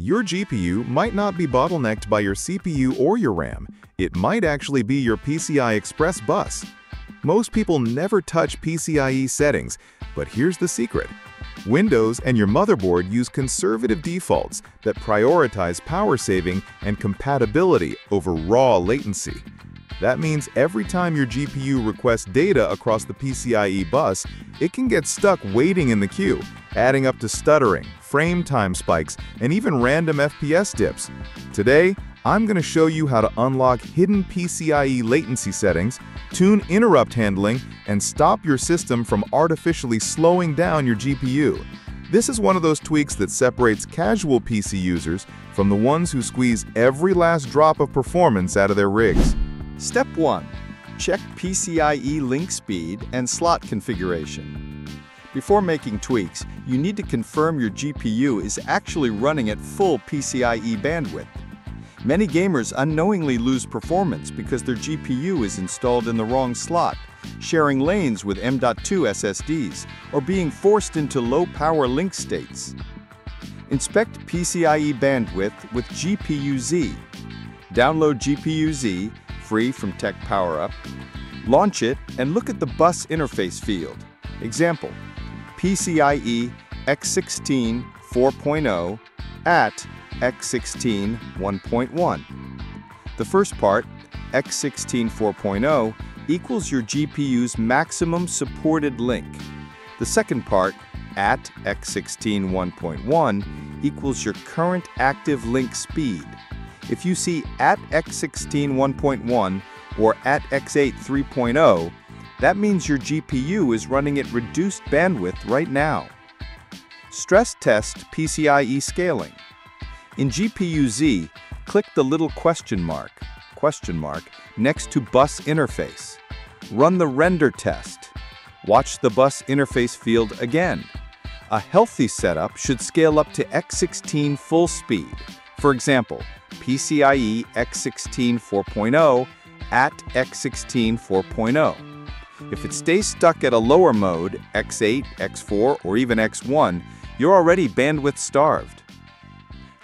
Your GPU might not be bottlenecked by your CPU or your RAM. It might actually be your PCI Express bus. Most people never touch PCIe settings, but here's the secret. Windows and your motherboard use conservative defaults that prioritize power saving and compatibility over raw latency. That means every time your GPU requests data across the PCIe bus, it can get stuck waiting in the queue, adding up to stuttering, frame time spikes, and even random FPS dips. Today, I'm going to show you how to unlock hidden PCIe latency settings, tune interrupt handling, and stop your system from artificially slowing down your GPU. This is one of those tweaks that separates casual PC users from the ones who squeeze every last drop of performance out of their rigs. Step 1. Check PCIe link speed and slot configuration. Before making tweaks, you need to confirm your GPU is actually running at full PCIe bandwidth. Many gamers unknowingly lose performance because their GPU is installed in the wrong slot, sharing lanes with M.2 SSDs, or being forced into low-power link states. Inspect PCIe bandwidth with GPU-Z. Download GPU-Z, free from TechPowerUp. Launch it and look at the bus interface field. Example, PCIe x16 4.0 at x16 1.1. The first part, x16 4.0, equals your GPU's maximum supported link. The second part, at x16 1.1, equals your current active link speed. If you see at x16 1.1 or at x8 3.0, that means your GPU is running at reduced bandwidth right now. Stress test PCIe scaling. In GPU-Z, click the little question mark, next to bus interface. Run the render test. Watch the bus interface field again. A healthy setup should scale up to x16 full speed. For example, PCIe x16 4.0 at x16 4.0. If it stays stuck at a lower mode, x8, x4, or even x1, you're already bandwidth starved.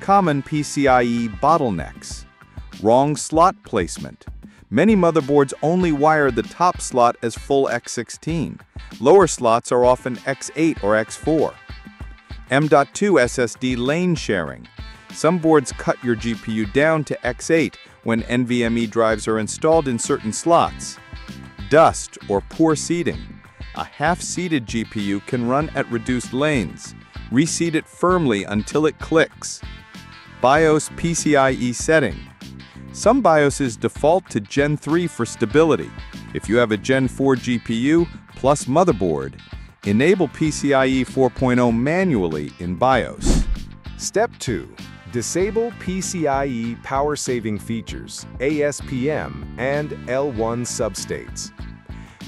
Common PCIe bottlenecks. Wrong slot placement. Many motherboards only wire the top slot as full x16. Lower slots are often x8 or x4. M.2 SSD lane sharing. Some boards cut your GPU down to x8 when NVMe drives are installed in certain slots. Dust or poor seating. A half-seated GPU can run at reduced lanes. Reseat it firmly until it clicks. BIOS PCIe setting. Some BIOSes default to Gen 3 for stability. If you have a Gen 4 GPU plus motherboard, enable PCIe 4.0 manually in BIOS. Step 2. Disable PCIe power-saving features, ASPM, and L1 substates.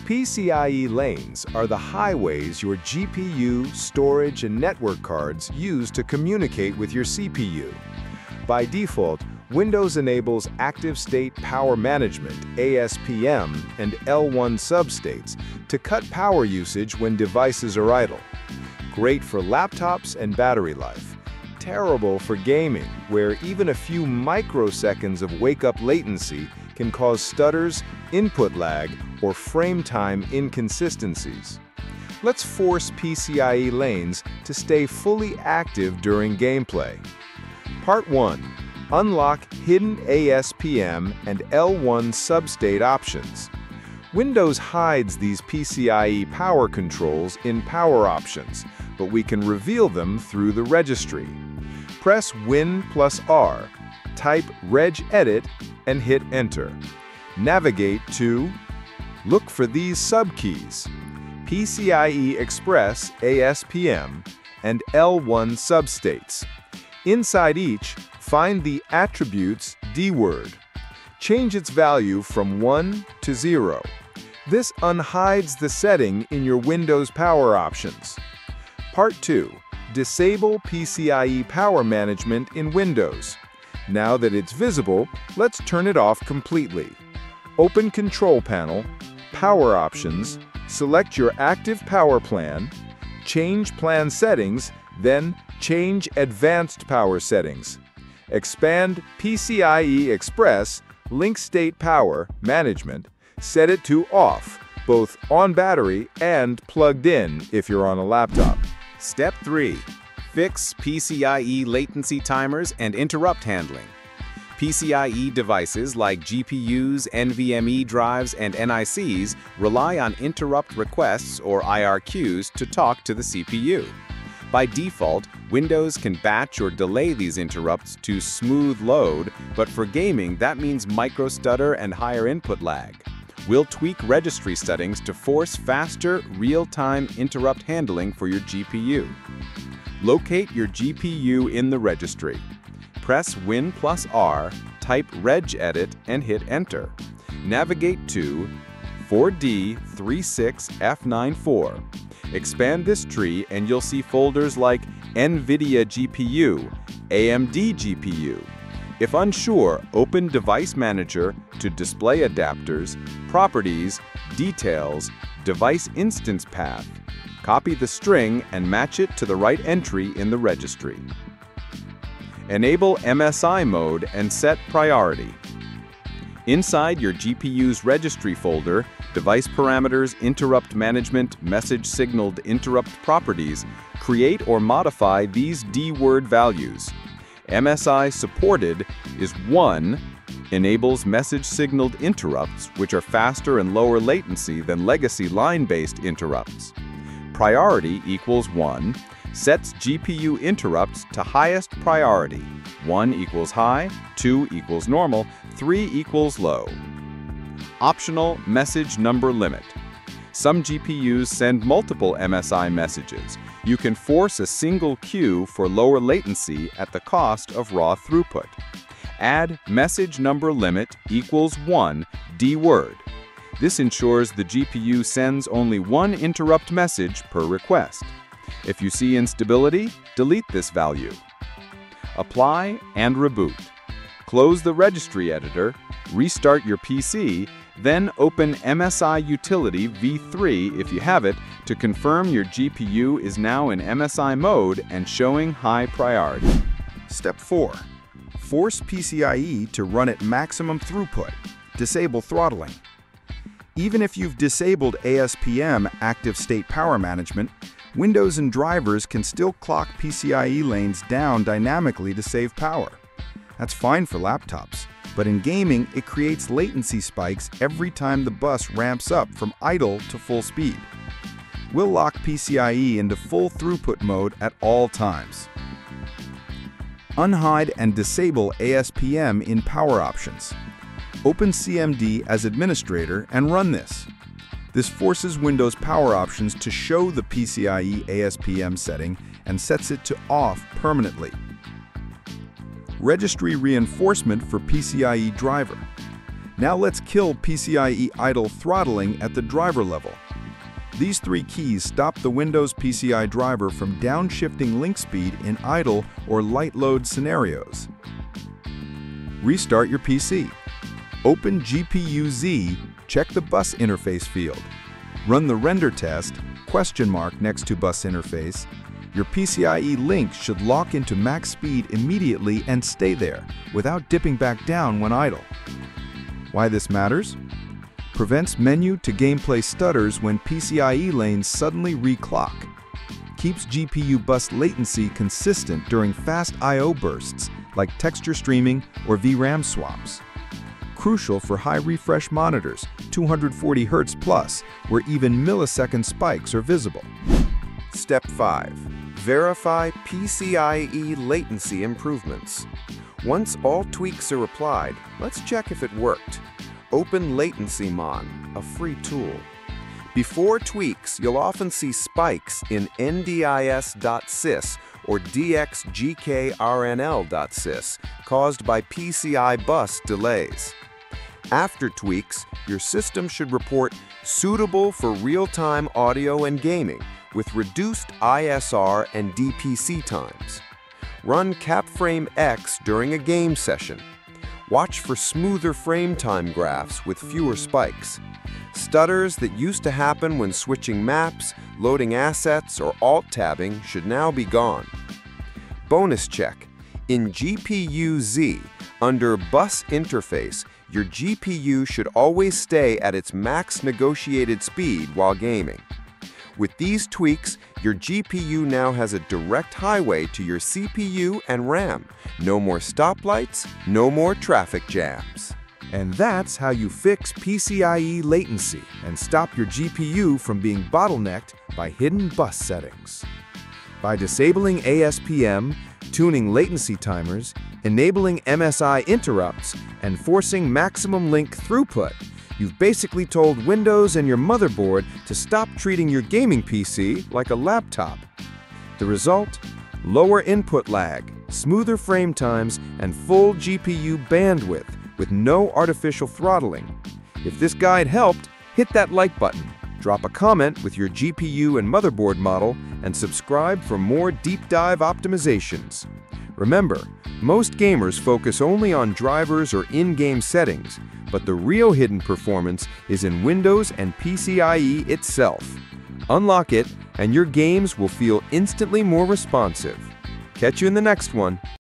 PCIe lanes are the highways your GPU, storage, and network cards use to communicate with your CPU. By default, Windows enables Active State Power Management, ASPM, and L1 substates to cut power usage when devices are idle. Great for laptops and battery life. Terrible for gaming, where even a few microseconds of wake-up latency can cause stutters, input lag, or frame time inconsistencies. Let's force PCIe lanes to stay fully active during gameplay. Part 1. Unlock hidden ASPM and L1 substate options. Windows hides these PCIe power controls in Power Options, but we can reveal them through the registry. Press Win+R, type regedit, and hit Enter. Navigate to look for these subkeys, PCIe Express ASPM and L1 substates. Inside each, find the attributes dword. Change its value from 1 to 0. This unhides the setting in your Windows Power Options. Part 2. Disable PCIe power management in Windows. Now that it's visible, let's turn it off completely. Open Control Panel, Power Options, select your active power plan, change plan settings, then Change Advanced Power Settings. Expand PCIe Express Link State Power Management. Set it to off, both on battery and plugged in if you're on a laptop. Step 3. Fix PCIe latency timers and interrupt handling. PCIe devices like GPUs, NVMe drives, and NICs rely on interrupt requests or IRQs to talk to the CPU. By default, Windows can batch or delay these interrupts to smooth load, but for gaming, that means microstutter and higher input lag. We'll tweak registry settings to force faster, real-time interrupt handling for your GPU. Locate your GPU in the registry. Press Win+R, type regedit, and hit Enter. Navigate to 4D36F94. Expand this tree and you'll see folders like NVIDIA GPU, AMD GPU. If unsure, open Device Manager to Display Adapters, Properties, Details, Device Instance Path. Copy the string and match it to the right entry in the registry. Enable MSI mode and set priority. Inside your GPU's registry folder, Device Parameters, Interrupt Management, Message Signaled Interrupt Properties, create or modify these D-word values. MSI Supported is 1, enables message signaled interrupts, which are faster and lower latency than legacy line-based interrupts. Priority equals 1, sets GPU interrupts to highest priority. 1 equals high, 2 equals normal, 3 equals low. Optional message number limit. Some GPUs send multiple MSI messages. You can force a single queue for lower latency at the cost of raw throughput. Add message number limit equals 1 D-word. This ensures the GPU sends only one interrupt message per request. If you see instability, delete this value. Apply and reboot. Close the registry editor, restart your PC, then open MSI Utility V3 if you have it to confirm your GPU is now in MSI mode and showing high priority. Step 4. Force PCIe to run at maximum throughput. Disable throttling. Even if you've disabled ASPM Active State Power Management, Windows and drivers can still clock PCIe lanes down dynamically to save power. That's fine for laptops, but in gaming, it creates latency spikes every time the bus ramps up from idle to full speed. We'll lock PCIe into full throughput mode at all times. Unhide and disable ASPM in Power Options. Open CMD as administrator and run this. This forces Windows Power Options to show the PCIe ASPM setting and sets it to off permanently. Registry reinforcement for PCIe driver. Now let's kill PCIe idle throttling at the driver level. These three keys stop the Windows PCI driver from downshifting link speed in idle or light load scenarios. Restart your PC. Open GPU-Z, check the bus interface field. Run the render test, ? next to bus interface. Your PCIe link should lock into max speed immediately and stay there, without dipping back down when idle. Why this matters? Prevents menu to gameplay stutters when PCIe lanes suddenly reclock. Keeps GPU bus latency consistent during fast I/O bursts, like texture streaming or VRAM swaps. Crucial for high refresh monitors, 240 Hz plus, where even millisecond spikes are visible. Step 5. Verify PCIe latency improvements. Once all tweaks are applied, let's check if it worked. Open LatencyMon, a free tool. Before tweaks, you'll often see spikes in NDIS.Sys or DXGKRNL.Sys caused by PCI bus delays. After tweaks, your system should report suitable for real-time audio and gaming with reduced ISR and DPC times. Run CapFrameX during a game session. Watch for smoother frame time graphs with fewer spikes. Stutters that used to happen when switching maps, loading assets, or alt-tabbing should now be gone. Bonus check. In GPU-Z, under Bus Interface, your GPU should always stay at its max negotiated speed while gaming. With these tweaks, your GPU now has a direct highway to your CPU and RAM. No more stoplights, no more traffic jams. And that's how you fix PCIe latency and stop your GPU from being bottlenecked by hidden bus settings. By disabling ASPM, tuning latency timers, enabling MSI interrupts, and forcing maximum link throughput, you've basically told Windows and your motherboard to stop treating your gaming PC like a laptop. The result? Lower input lag, smoother frame times, and full GPU bandwidth with no artificial throttling. If this guide helped, hit that like button, drop a comment with your GPU and motherboard model, and subscribe for more deep dive optimizations. Remember, most gamers focus only on drivers or in-game settings, but the real hidden performance is in Windows and PCIe itself. Unlock it, and your games will feel instantly more responsive. Catch you in the next one.